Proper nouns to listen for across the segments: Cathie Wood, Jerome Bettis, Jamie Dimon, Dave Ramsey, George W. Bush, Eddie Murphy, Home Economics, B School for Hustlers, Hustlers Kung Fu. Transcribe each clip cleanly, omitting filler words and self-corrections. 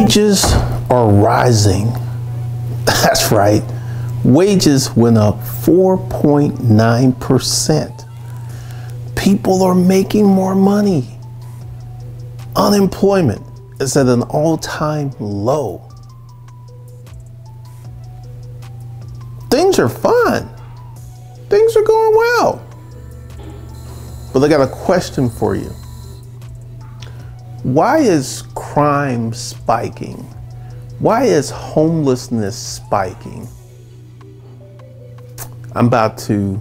Wages are rising. That's right. Wages went up 4.9%. People are making more money. Unemployment is at an all-time low. Things are fine. Things are going well. But I got a question for you. Why is crime spiking? Why is homelessness spiking? I'm about to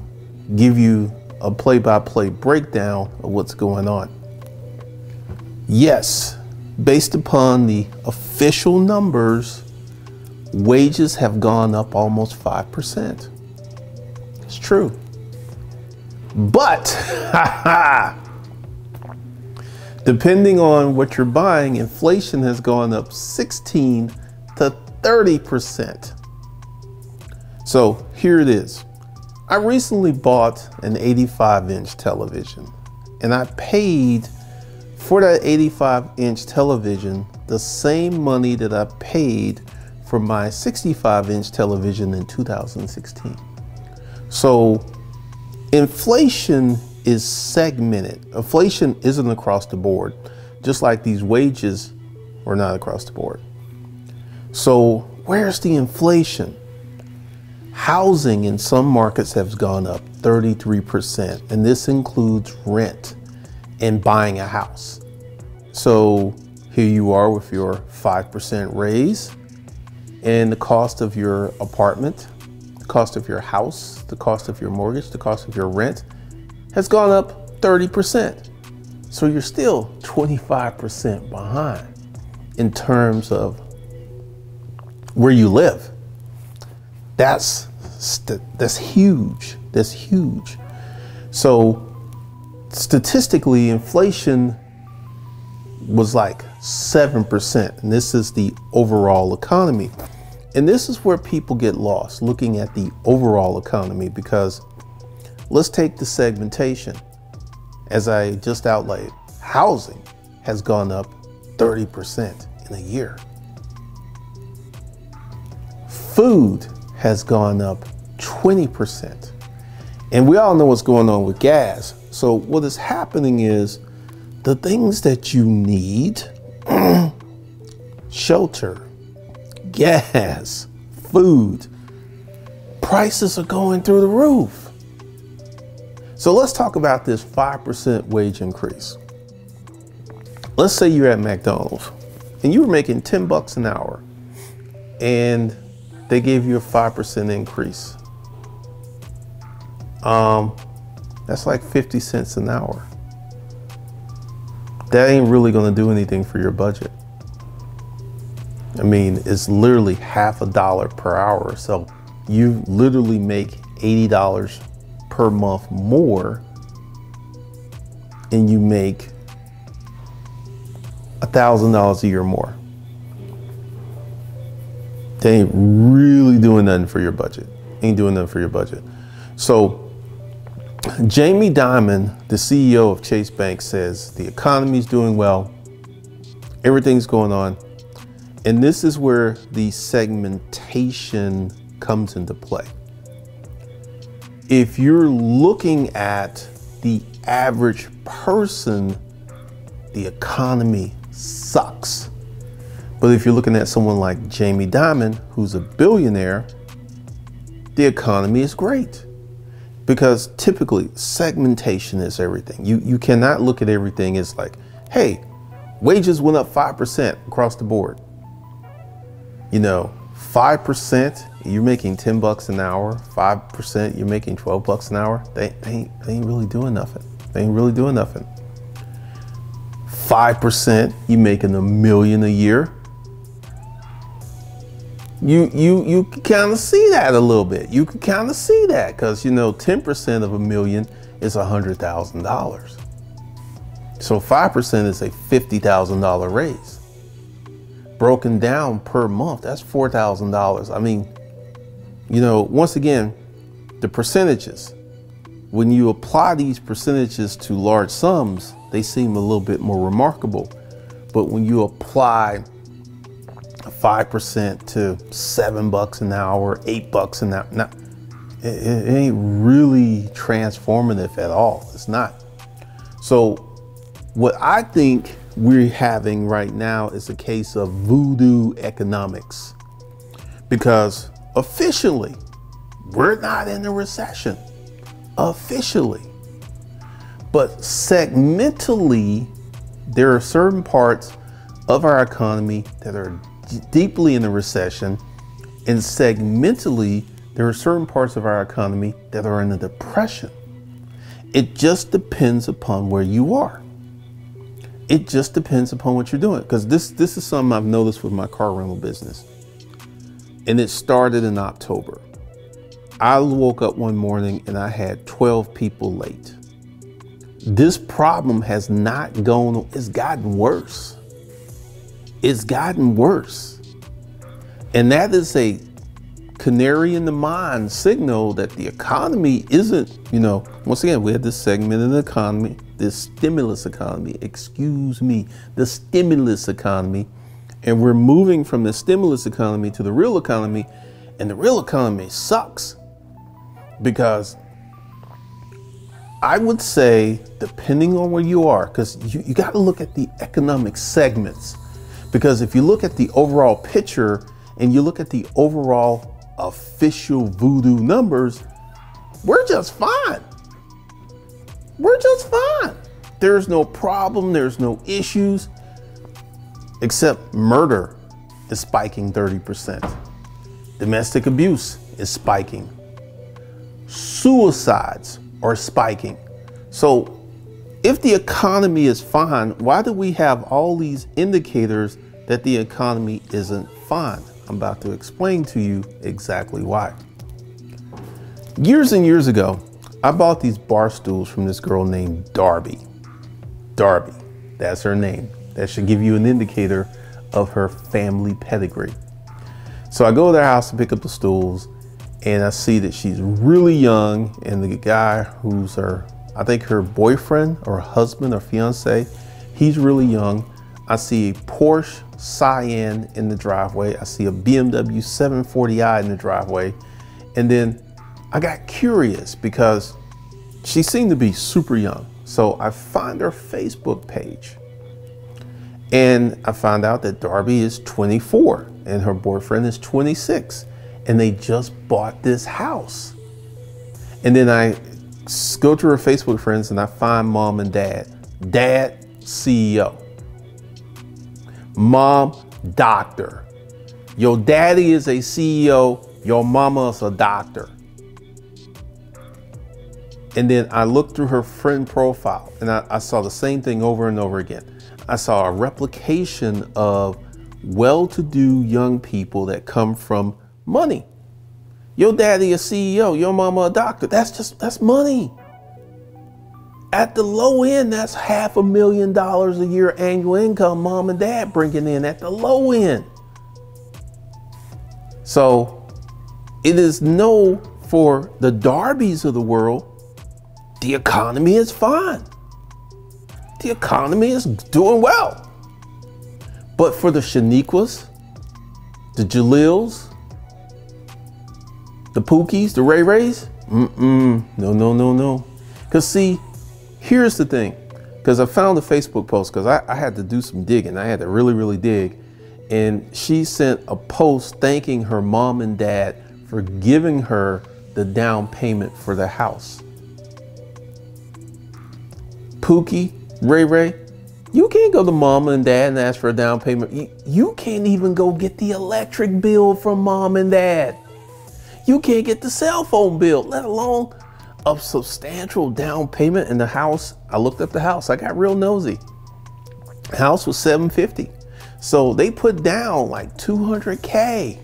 give you a play-by-play breakdown of what's going on. Yes, based upon the official numbers, wages have gone up almost 5%. It's true. But, depending on what you're buying, inflation has gone up 16 to 30%. So here it is. I recently bought an 85-inch television, and I paid for that 85-inch television the same money that I paid for my 65-inch television in 2016. So inflation is segmented. Inflation isn't across the board, just like these wages are not across the board. So where's the inflation? Housing in some markets has gone up 33%, and this includes rent and buying a house. So here you are with your 5% raise, and the cost of your apartment, the cost of your house, the cost of your mortgage, the cost of your rent has gone up 30%. So you're still 25% behind in terms of where you live. That's huge. That's huge. So statistically, inflation was like 7%, and this is the overall economy. And this is where people get lost, looking at the overall economy, because let's take the segmentation. As I just outlined, housing has gone up 30% in a year. Food has gone up 20%. And we all know what's going on with gas. So what is happening is the things that you need, shelter, gas, food, prices are going through the roof. So let's talk about this 5% wage increase. Let's say you're at McDonald's and you were making 10 bucks an hour and they gave you a 5% increase. That's like 50 cents an hour. That ain't really gonna do anything for your budget. I mean, it's literally half a dollar per hour. So you literally make $80 per month more, and you make $1,000 a year more. They ain't really doing nothing for your budget. Ain't doing nothing for your budget. So Jamie Dimon, the CEO of Chase Bank, says the economy's doing well, everything's going on. And this is where the segmentation comes into play. If you're looking at the average person, the economy sucks. But if you're looking at someone like Jamie Dimon, who's a billionaire, the economy is great. Because typically segmentation is everything. You cannot look at everything as like, hey, wages went up 5% across the board. You know, 5%, you're making 10 bucks an hour, 5%, you're making 12 bucks an hour. They ain't really doing nothing. They ain't really doing nothing. 5%, you making $1 million a year. You can kind of see that a little bit. You can kind of see that, because you know 10% of $1 million is $100,000. So 5% is a $50,000 raise. Broken down per month, that's $4,000. I mean, you know, once again, the percentages. When you apply these percentages to large sums, they seem a little bit more remarkable. But when you apply 5% to $7 an hour, $8 an hour. Now, it ain't really transformative at all. It's not. So what I think we're having right now is a case of voodoo economics, because officially we're not in a recession, officially, but segmentally there are certain parts of our economy that are deeply in a recession, and segmentally there are certain parts of our economy that are in a depression. It just depends upon where you are. It just depends upon what you're doing. Because this is something I've noticed with my car rental business. And it started in October. I woke up one morning and I had 12 people late. This problem has not gone on. It's gotten worse. It's gotten worse. And that is a canary in the mine signal that the economy isn't, you know, once again, we had this segment in the economy, this stimulus economy, excuse me, the stimulus economy. And we're moving from the stimulus economy to the real economy, and the real economy sucks. Because I would say, depending on where you are, because you got to look at the economic segments, because if you look at the overall picture and you look at the overall official voodoo numbers, we're just fine. We're just fine. There's no problem. There's no issues, except murder is spiking 30%. Domestic abuse is spiking. Suicides are spiking. So if the economy is fine, why do we have all these indicators that the economy isn't fine? I'm about to explain to you exactly why. Years and years ago, I bought these bar stools from this girl named Darby. Darby, that's her name. That should give you an indicator of her family pedigree. So I go to their house to pick up the stools, and I see that she's really young, and the guy who's her, I think her boyfriend or husband or fiance, he's really young. I see a Porsche Cayenne in the driveway. I see a BMW 740i in the driveway. And then I got curious because she seemed to be super young. So I find her Facebook page, and I find out that Darby is 24 and her boyfriend is 26, and they just bought this house. And then I go to her Facebook friends and I find mom and dad. Dad, CEO. Mom, doctor. Your daddy is a CEO, your mama's a doctor. And then I looked through her friend profile, and I saw the same thing over and over again. I saw a replication of well-to-do young people that come from money. Your daddy a CEO, your mama a doctor. That's money. At the low end, that's $500,000 a year annual income mom and dad bringing in at the low end. So it is no, for the Darbys of the world, the economy is fine. The economy is doing well. But for the Shaniquas, the Jalils, the Pookies, the Ray Rays, no, no, no, no. Because see, here's the thing, because I found a Facebook post, because I had to do some digging. I had to really, really dig. And she sent a post thanking her mom and dad for giving her the down payment for the house. Pookie, Ray Ray, you can't go to mama and dad and ask for a down payment. You can't even go get the electric bill from mom and dad. You can't get the cell phone bill, let alone a substantial down payment in the house. I looked up the house. I got real nosy. The house was $750,000. So they put down like $200K.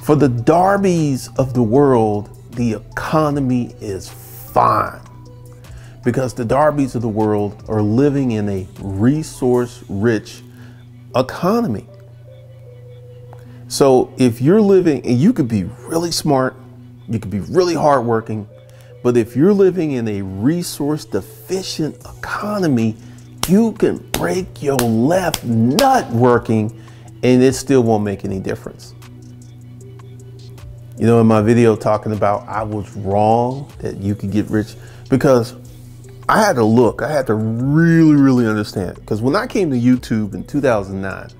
For the Darbys of the world, the economy is fine. Because the Darbys of the world are living in a resource-rich economy. So if you're living, and you could be really smart, you could be really hardworking, but if you're living in a resource-deficient economy, You can break your left nut working and it still won't make any difference. You know, in my video talking about I was wrong that you could get rich, because I had to look, I had to really, really understand. Because when I came to YouTube in 2009,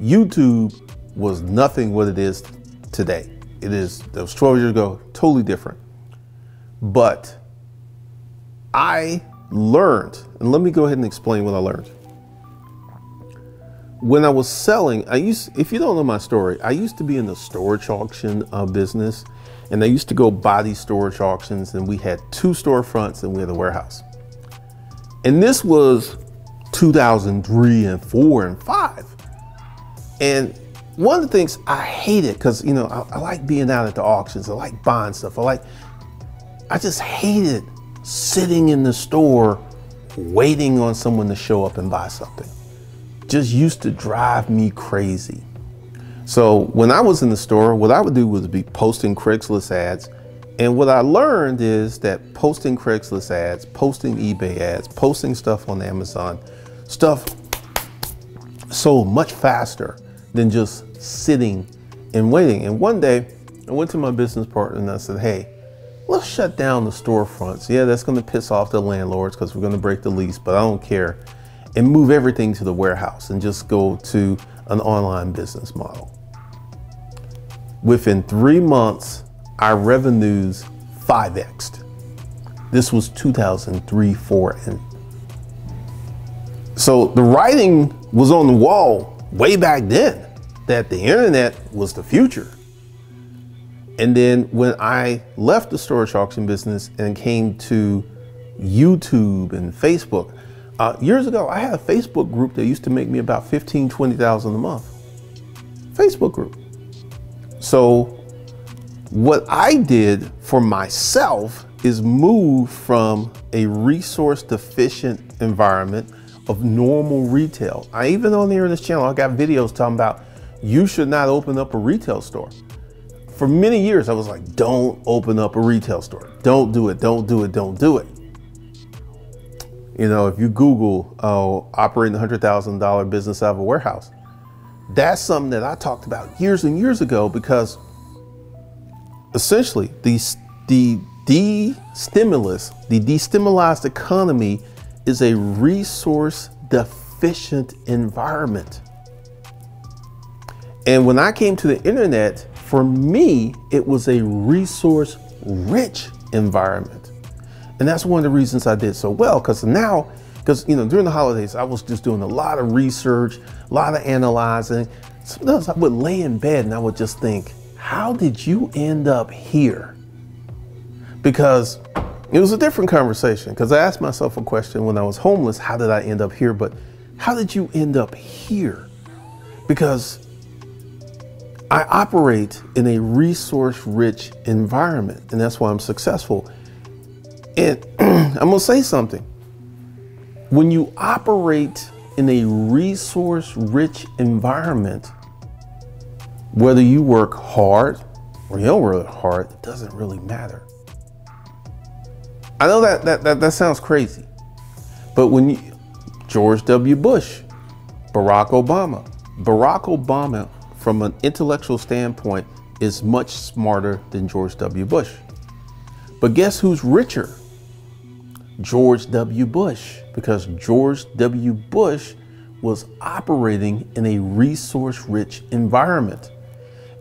YouTube was nothing what it is today. That was 12 years ago, totally different. But I learned, and let me go ahead and explain what I learned. When I was selling, if you don't know my story, I used to be in the storage auction business, and I used to go buy these storage auctions, and we had two storefronts and we had a warehouse. And this was 2003 and 4 and 5. And one of the things I hated, because you know, I like being out at the auctions, I like buying stuff, I just hated sitting in the store waiting on someone to show up and buy something. Just used to drive me crazy. So when I was in the store, what I would do was be posting Craigslist ads. And what I learned is that posting Craigslist ads, posting eBay ads, posting stuff on Amazon, stuff sold much faster than just sitting and waiting. And one day I went to my business partner and I said, hey, let's shut down the storefronts. Yeah, that's gonna piss off the landlords because we're gonna break the lease, but I don't care. And move everything to the warehouse and just go to an online business model. Within 3 months, our revenues 5x'd. This was 2003, 4, and so the writing was on the wall way back then that the internet was the future. And then when I left the storage auction business and came to YouTube and Facebook, years ago, I had a Facebook group that used to make me about $15,000, $20,000 a month. Facebook group. So what I did for myself is move from a resource deficient environment of normal retail. I even on here in this channel, I got videos talking about you should not open up a retail store. For many years, I was like, don't open up a retail store. Don't do it, don't do it, don't do it. You know, if you Google operating a $100,000 business out of a warehouse, that's something that I talked about years and years ago, because essentially the destimulized economy is a resource deficient environment. And when I came to the internet, for me, it was a resource rich environment. And that's one of the reasons I did so well, because you know, during the holidays, I was just doing a lot of research, a lot of analyzing. Sometimes I would lay in bed and I would just think, how did you end up here? Because it was a different conversation, because I asked myself a question when I was homeless, how did I end up here? But how did you end up here? Because I operate in a resource-rich environment, and that's why I'm successful. And I'm gonna say something. When you operate in a resource-rich environment, whether you work hard or you don't work hard, it doesn't really matter. I know that sounds crazy, but when you, George W. Bush, Barack Obama from an intellectual standpoint is much smarter than George W. Bush. But guess who's richer? George W. Bush, because George W. Bush was operating in a resource-rich environment.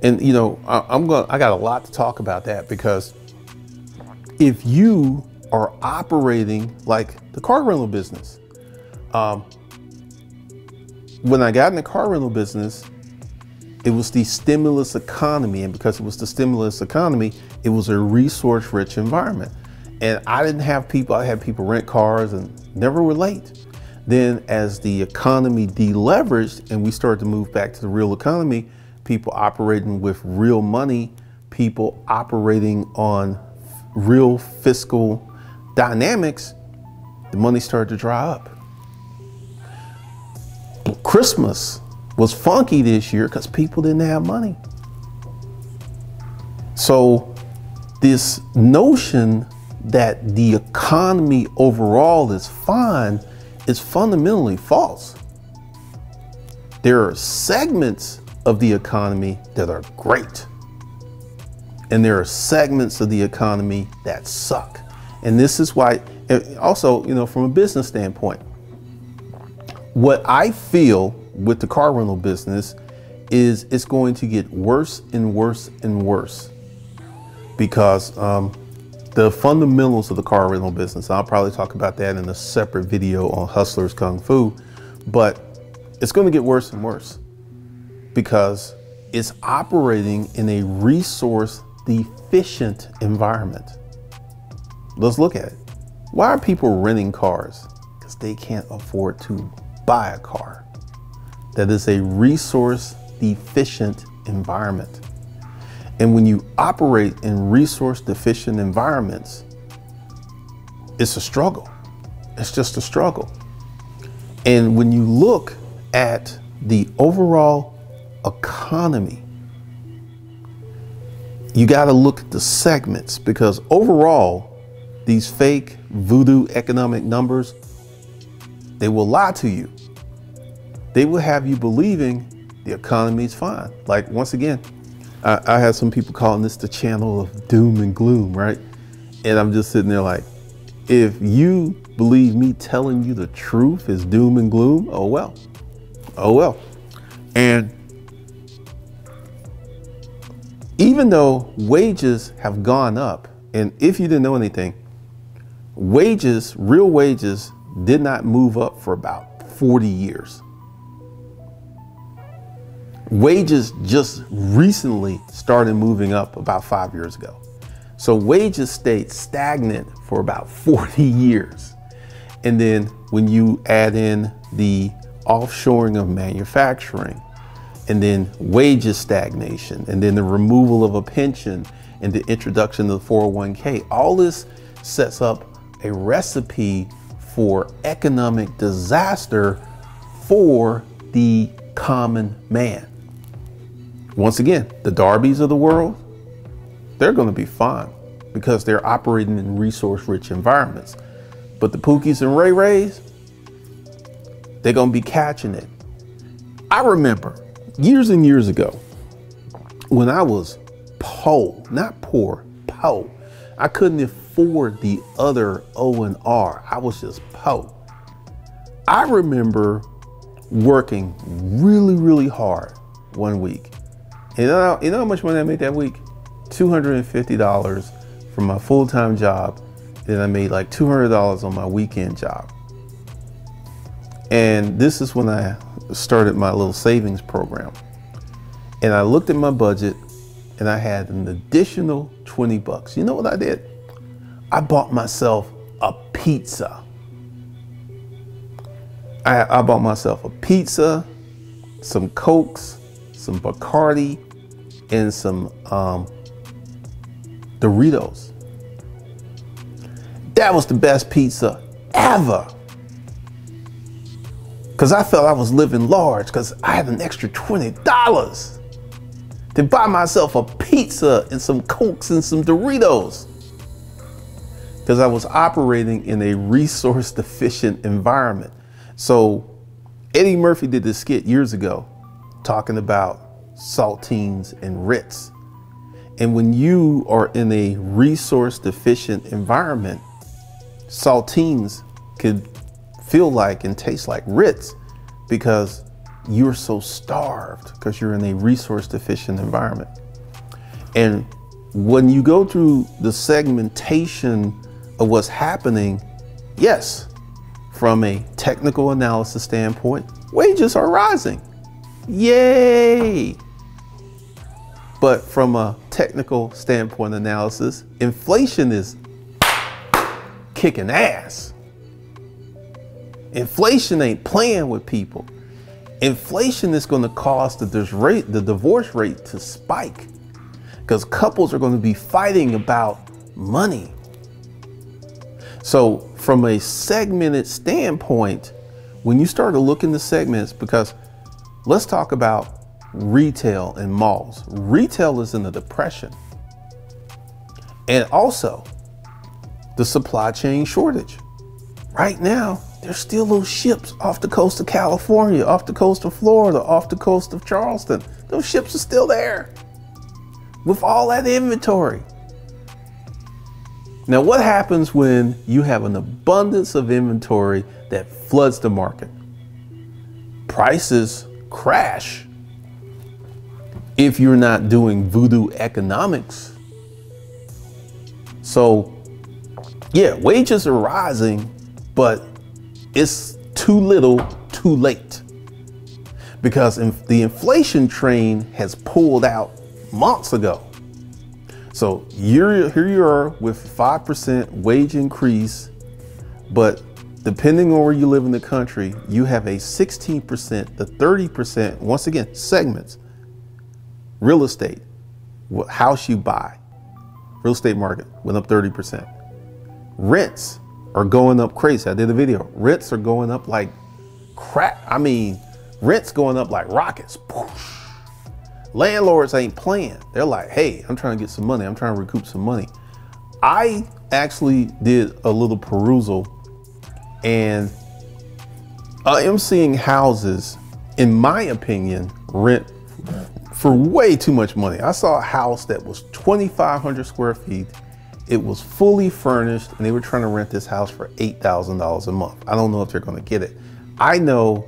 And you know, I got a lot to talk about that, because if you are operating like the car rental business, when I got in the car rental business, it was the stimulus economy, and because it was the stimulus economy, it was a resource-rich environment. And I didn't have people, I had people rent cars and never were late. Then as the economy deleveraged and we started to move back to the real economy, people operating with real money, people operating on real fiscal dynamics, the money started to dry up. Christmas was funky this year because people didn't have money. So this notion that the economy overall is fine is fundamentally false. There are segments of the economy that are great, and there are segments of the economy that suck. And this is why, also, you know, from a business standpoint, what I feel with the car rental business is it's going to get worse and worse and worse, because the fundamentals of the car rental business, I'll probably talk about that in a separate video on Hustlers Kung Fu, but it's going to get worse and worse because it's operating in a resource deficient environment. Let's look at it. Why are people renting cars? Because they can't afford to buy a car. That is a resource deficient environment. And when you operate in resource deficient environments, it's a struggle. It's just a struggle. And when you look at the overall economy, you got to look at the segments, because overall, these fake voodoo economic numbers, they will lie to you. They will have you believing the economy's fine. Like, once again, I have some people calling this the channel of doom and gloom, right? And I'm just sitting there like, if you believe me telling you the truth is doom and gloom, oh well, oh well. And even though wages have gone up, and if you didn't know anything, wages, real wages, did not move up for about 40 years. Wages just recently started moving up about 5 years ago. So wages stayed stagnant for about 40 years. And then when you add in the offshoring of manufacturing, and then wages stagnation, and then the removal of a pension and the introduction of the 401k, all this sets up a recipe for economic disaster for the common man. Once again, the Darbys of the world, they're going to be fine because they're operating in resource-rich environments. But the Pookies and Ray Rays, they're going to be catching it. I remember years and years ago when I was poor, not poor, poor. I couldn't afford the other O and R. I was just poor. I remember working really, really hard one week. And you know how much money I made that week? $250 from my full-time job. Then I made like $200 on my weekend job. And this is when I started my little savings program. And I looked at my budget and I had an additional 20 bucks. You know what I did? I bought myself a pizza. I bought myself a pizza, some Cokes, some Bacardi, and some Doritos. That was the best pizza ever. Because I felt I was living large because I had an extra $20 to buy myself a pizza and some Cokes and some Doritos. Because I was operating in a resource deficient environment. So Eddie Murphy did this skit years ago talking about saltines and Ritz. And when you are in a resource deficient environment, saltines could feel like and taste like Ritz because you're so starved, because you're in a resource deficient environment. And when you go through the segmentation of what's happening, yes, from a technical analysis standpoint, wages are rising. Yay! But from a technical standpoint analysis, inflation is kicking ass. Inflation ain't playing with people. Inflation is going to cause the divorce rate to spike because couples are going to be fighting about money. So from a segmented standpoint, when you start to look in the segments, because let's talk about retail and malls. Retail is in the depression. And also the supply chain shortage. Right now, there's still those ships off the coast of California, off the coast of Florida, off the coast of Charleston. Those ships are still there with all that inventory. Now, what happens when you have an abundance of inventory that floods the market? Prices crash. If you're not doing voodoo economics. So yeah, wages are rising, but it's too little, too late, because the inflation train has pulled out months ago. So here you are with 5% wage increase, but depending on where you live in the country, you have a 16% to 30%, once again, segments, real estate, what house you buy, real estate market went up 30%. Rents are going up crazy. I did a video, rents are going up like crap. I mean, rents going up like rockets. Poof. Landlords ain't playing. They're like, hey, I'm trying to get some money. I'm trying to recoup some money. I actually did a little perusal and I'm seeing houses, in my opinion, rent for way too much money. I saw a house that was 2,500 square feet. It was fully furnished and they were trying to rent this house for $8,000 a month. I don't know if they're going to get it. I know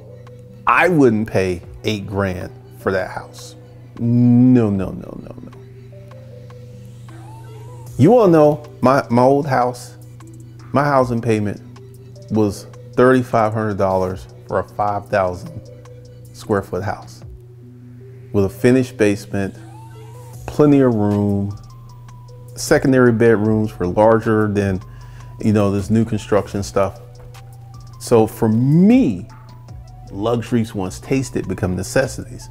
I wouldn't pay $8,000 for that house. No, no, no, no, no. You all know my old house, my housing payment was $3,500 for a 5,000 square foot house with a finished basement, plenty of room, secondary bedrooms were larger than, you know, this new construction stuff. So for me, luxuries once tasted become necessities.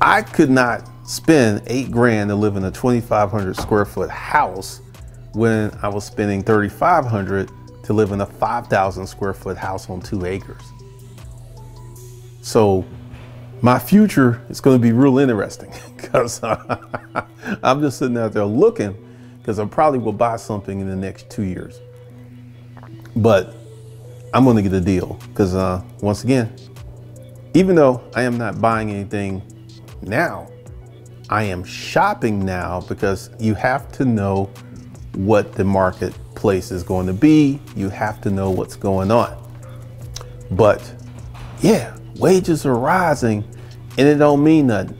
I could not spend $8,000 to live in a 2,500 square foot house when I was spending $3,500 to live in a 5,000 square foot house on 2 acres. So my future is going to be real interesting because I'm just sitting out there looking, because I probably will buy something in the next 2 years, but I'm going to get a deal because once again, even though I am not buying anything now, I am shopping now, because you have to know what the marketplace is going to be. You have to know what's going on. But yeah, wages are rising and it don't mean nothing.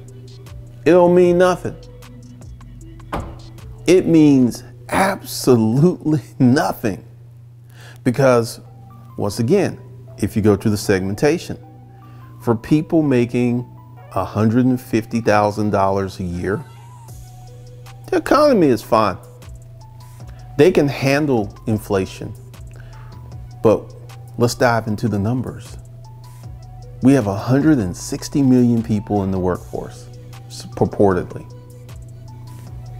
It don't mean nothing. It means absolutely nothing. Because once again, if you go through the segmentation, for people making $150,000 a year, the economy is fine. They can handle inflation. But let's dive into the numbers. We have 160 million people in the workforce, purportedly.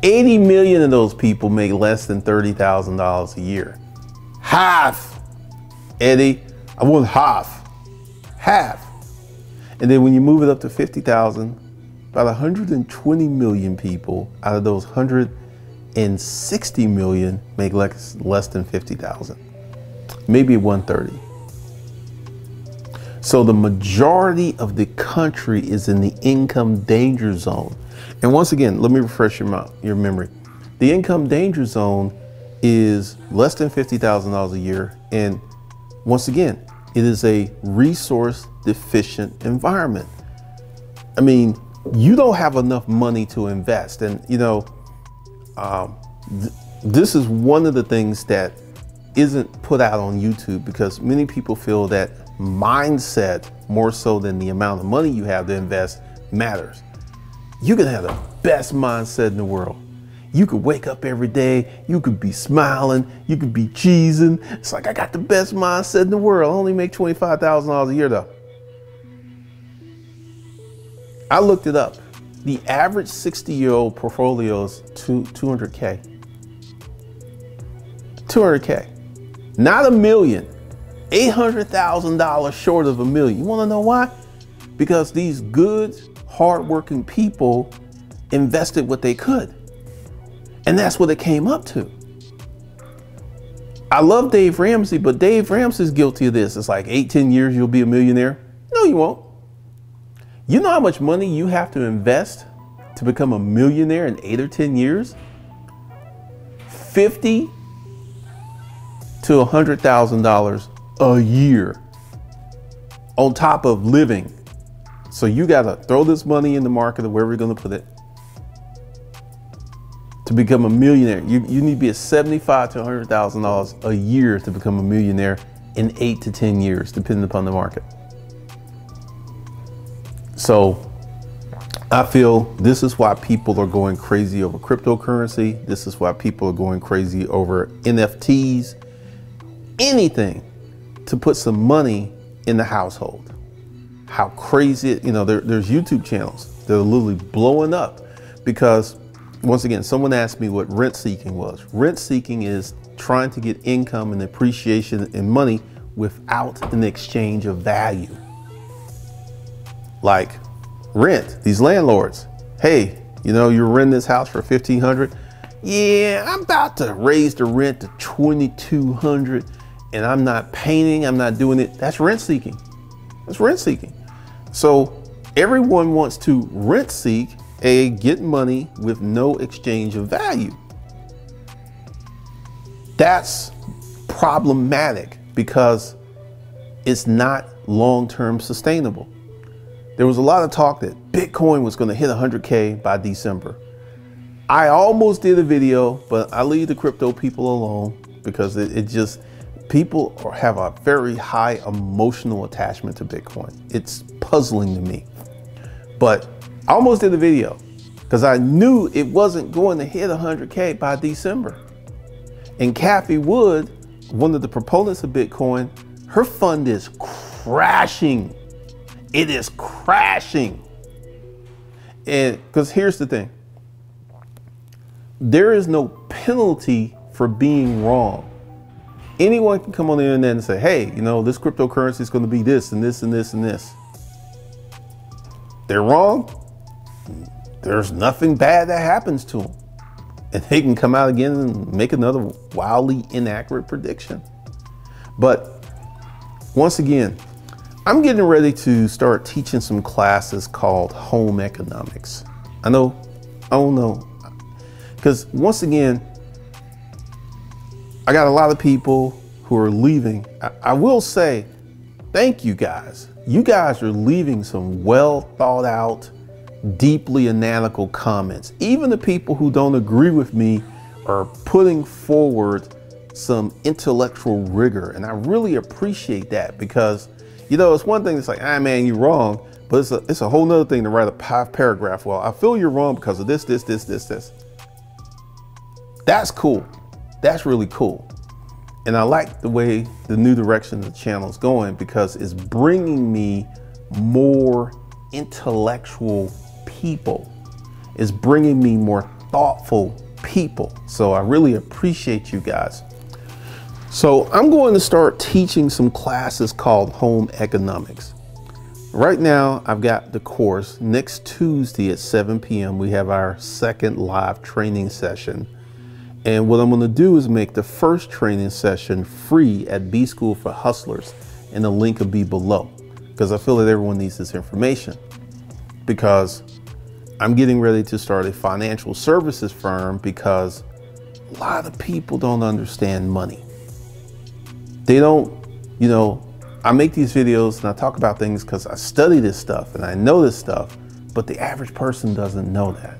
80 million of those people make less than $30,000 a year. Half, Eddie, I want half, half. And then when you move it up to 50,000, about 120 million people out of those 160 million make less than 50,000, maybe 130. So the majority of the country is in the income danger zone. And once again, let me refresh your memory. The income danger zone is less than $50,000 a year. And once again, it is a resource deficient environment. I mean, you don't have enough money to invest. And you know, this is one of the things that isn't put out on YouTube, because many people feel that mindset, more so than the amount of money you have to invest, matters. You can have the best mindset in the world. You could wake up every day, you could be smiling, you could be cheesing. It's like, I got the best mindset in the world. I only make $25,000 a year though. I looked it up. The average 60-year-old portfolio is 200K. 200K, not a million, $800,000 short of a million. You wanna know why? Because these good, hardworking people invested what they could. And that's what it came up to. I love Dave Ramsey, but Dave Ramsey's guilty of this. It's like 8-10 years, you'll be a millionaire. No, you won't. You know how much money you have to invest to become a millionaire in 8 or 10 years? $50,000 to $100,000 a year on top of living. So you gotta throw this money in the market or wherever you're gonna put it. To become a millionaire, you need to be at $75,000 to $100,000 a year to become a millionaire in 8 to 10 years, depending upon the market. So I feel this is why people are going crazy over cryptocurrency. This is why people are going crazy over NFTs, anything to put some money in the household. How crazy, you know, there's YouTube channels that are literally blowing up because, once again, someone asked me what rent seeking was. Rent seeking is trying to get income and appreciation and money without an exchange of value. Like rent, these landlords. Hey, you know, you're renting this house for $1,500. Yeah, I'm about to raise the rent to $2,200 and I'm not painting, I'm not doing it. That's rent seeking. That's rent seeking. So everyone wants to rent seek, a get money with no exchange of value. That's problematic because it's not long-term sustainable. There was a lot of talk that Bitcoin was going to hit 100K by December. I almost did a video, but I leave the crypto people alone because it just, people have a very high emotional attachment to Bitcoin. It's puzzling to me, but I almost did the video because I knew it wasn't going to hit 100K by December. And Cathie Wood, one of the proponents of Bitcoin, her fund is crashing. It is crashing. And because here's the thing, there is no penalty for being wrong. Anyone can come on the internet and say, hey, you know, this cryptocurrency is going to be this and this and this and this. They're wrong. There's nothing bad that happens to them. And they can come out again and make another wildly inaccurate prediction. But once again, I'm getting ready to start teaching some classes called Home Economics. I know, I don't know. Because once again, I got a lot of people who are leaving. I will say, thank you guys. You guys are leaving some well thought out, deeply analytical comments. Even the people who don't agree with me are putting forward some intellectual rigor. And I really appreciate that because, you know, it's one thing that's like, ah, man, you're wrong. But it's a whole nother thing to write a 5-paragraph. Well, I feel you're wrong because of this, this, this, this, this. That's cool. That's really cool. And I like the way the new direction the channel is going because it's bringing me more intellectual people. It's bringing me more thoughtful people. So I really appreciate you guys. So I'm going to start teaching some classes called Home Economics. Right now, I've got the course. Next Tuesday at 7 p.m., we have our second live training session. And what I'm going to do is make the first training session free at B School for Hustlers, and the link will be below because I feel that everyone needs this information because I'm getting ready to start a financial services firm because a lot of people don't understand money. They don't, you know, I make these videos and I talk about things because I study this stuff and I know this stuff, but the average person doesn't know that.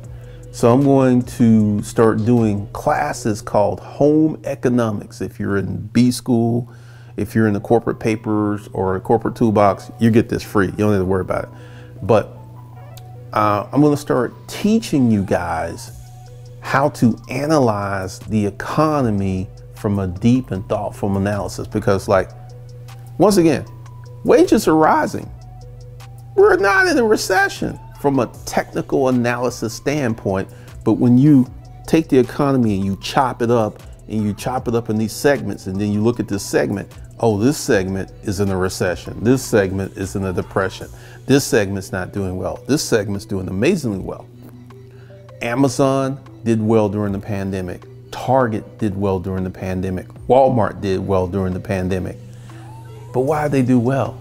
So I'm going to start doing classes called Home Economics. If you're in B School, if you're in the corporate papers or a corporate toolbox, you get this free. You don't need to worry about it. But I'm going to start teaching you guys how to analyze the economy from a deep and thoughtful analysis. Because, like, once again, wages are rising. We're not in a recession from a technical analysis standpoint, but when you take the economy and you chop it up in these segments, and then you look at this segment, oh, this segment is in a recession. This segment is in a depression. This segment's not doing well. This segment's doing amazingly well. Amazon did well during the pandemic. Target did well during the pandemic. Walmart did well during the pandemic. But why did they do well?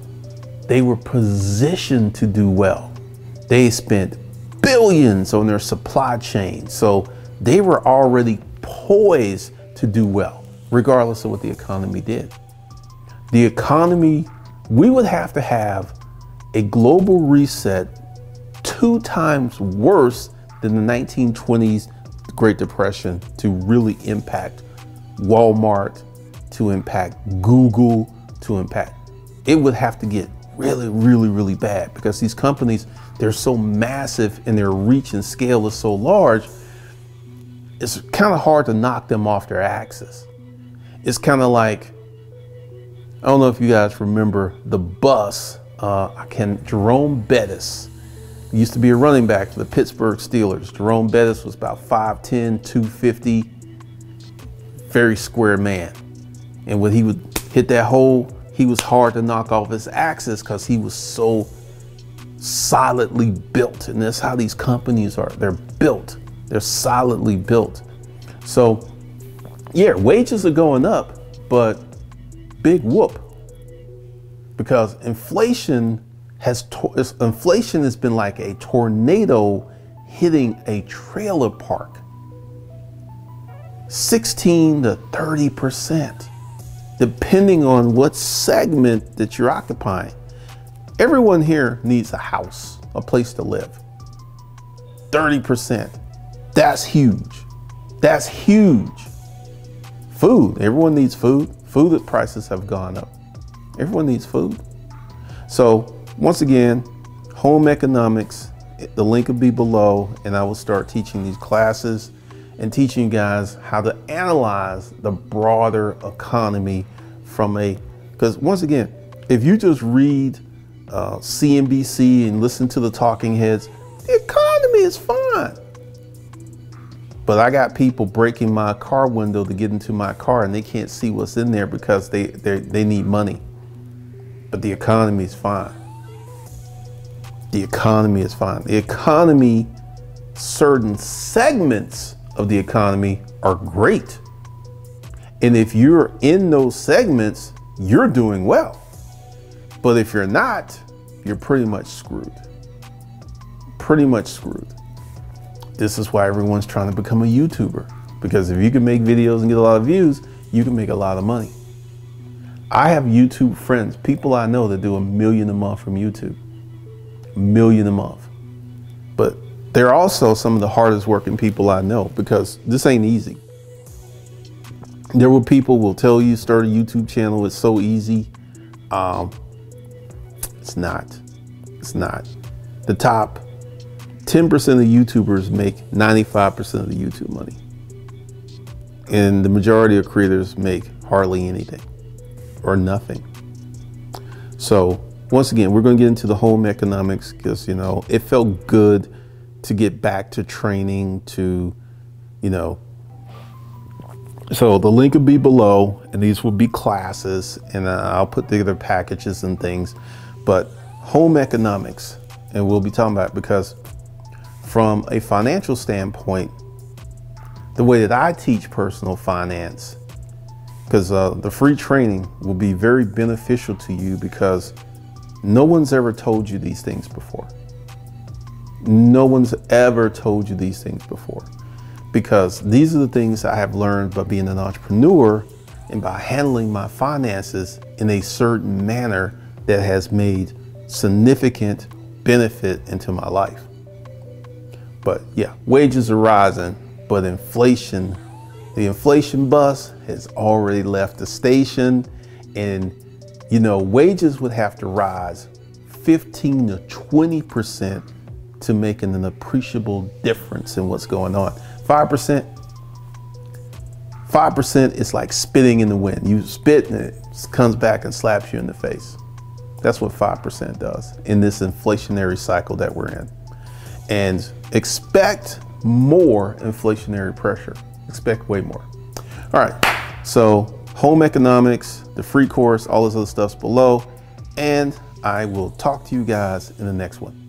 They were positioned to do well. They spent billions on their supply chain. So they were already poised to do well, regardless of what the economy did. The economy, we would have to have a global reset 2 times worse than the 1920s Great Depression to really impact Walmart, to impact Google, to impact. It would have to get really, really, really bad, because these companies, they're so massive and their reach and scale is so large, it's kind of hard to knock them off their axis. It's kind of like, I don't know if you guys remember the bus, Jerome Bettis. He used to be a running back for the Pittsburgh Steelers. Jerome Bettis was about 5'10", 250, very square man. And when he would hit that hole, he was hard to knock off his axis because he was so solidly built. And that's how these companies are. They're built. They're solidly built. So yeah, wages are going up, but big whoop. Because inflation has been like a tornado hitting a trailer park. 16 to 30%, depending on what segment that you're occupying. Everyone here needs a house, a place to live. 30%, that's huge. That's huge. Food, everyone needs food. Food prices have gone up. Everyone needs food. So once again, Home Economics, the link will be below, and I will start teaching these classes and teaching you guys how to analyze the broader economy from a, because once again, if you just read CNBC and listen to the talking heads, the economy is fine. But I got people breaking my car window to get into my car and they can't see what's in there because they need money. But the economy is fine. The economy is fine. The economy, certain segments of the economy are great. And if you're in those segments, you're doing well. But if you're not, you're pretty much screwed. Pretty much screwed. This is why everyone's trying to become a YouTuber, because if you can make videos and get a lot of views, you can make a lot of money. I have YouTube friends, people I know that do $1 million a month from YouTube, $1 million a month. But they're also some of the hardest working people I know, because this ain't easy. There were people will tell you start a YouTube channel, it's so easy. It's not. It's not. The top 10% of YouTubers make 95% of the YouTube money. And the majority of creators make hardly anything or nothing. So once again, we're going to get into the Home Economics, because, you know, it felt good to get back to training, to, you know, so the link will be below, and these will be classes, and I'll put together packages and things, but Home Economics, and we'll be talking about it, because from a financial standpoint, the way that I teach personal finance, because the free training will be very beneficial to you, because no one's ever told you these things before. No one's ever told you these things before, because these are the things I have learned by being an entrepreneur and by handling my finances in a certain manner that has made significant benefit into my life. But yeah, wages are rising, but inflation, the inflation bus has already left the station, and you know, wages would have to rise 15 to 20% to make an appreciable difference in what's going on. 5% is like spitting in the wind. You spit and it comes back and slaps you in the face. That's what 5% does in this inflationary cycle that we're in. And expect more inflationary pressure. Expect way more. All right, so Home Economics, the free course, all this other stuff's below, and I will talk to you guys in the next one.